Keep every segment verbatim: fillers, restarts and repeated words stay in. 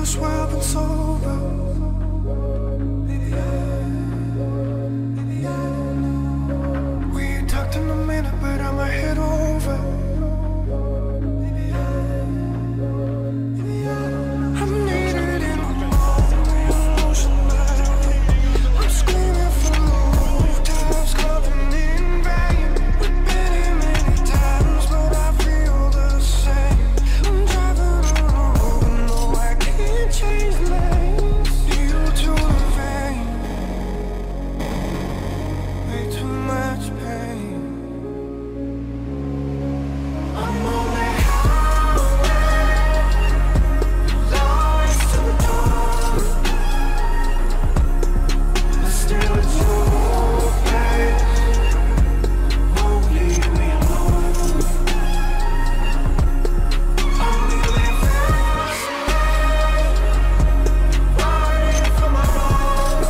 this world been sober? Maybe I, maybe I know. We ain't talked in a minute, but I'm a head over. Maybe I, maybe I know. I'm needed in all emotion. I'm screaming for love, doves calling in vain. We've been here many times, but I feel the same. I'm driving on the road, no, I can't change lanes. You to the vein, way too much pain. I'm on that highway, lights to the dawn, but still it's your pain. Won't leave me alone. I'm really fast, running from my own.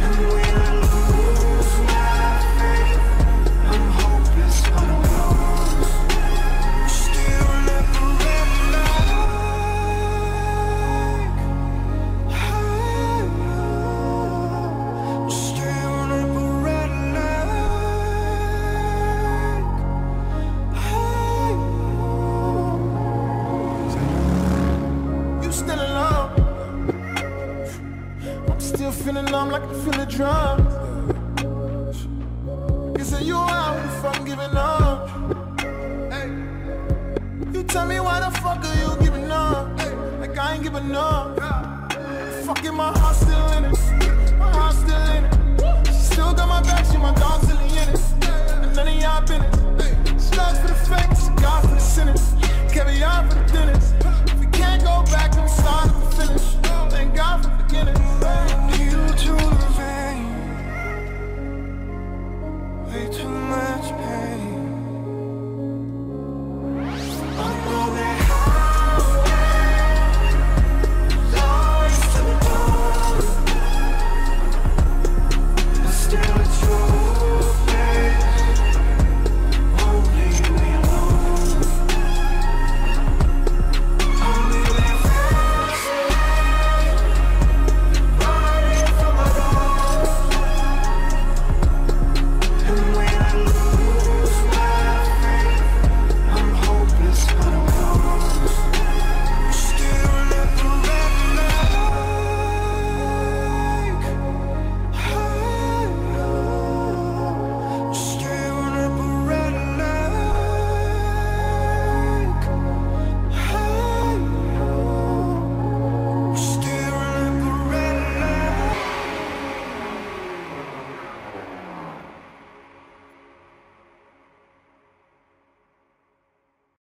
And when I lose my faith, I'm hopeless on a road. Still never red light, hey, still never red light, hey. You still alone, I'm still feeling numb like I can feel the drums. You say you out if I'm giving up. Hey. You tell me why the fuck are you giving up? Hey. Like I ain't giving up. Fucking my heart still in it. My heart still in it.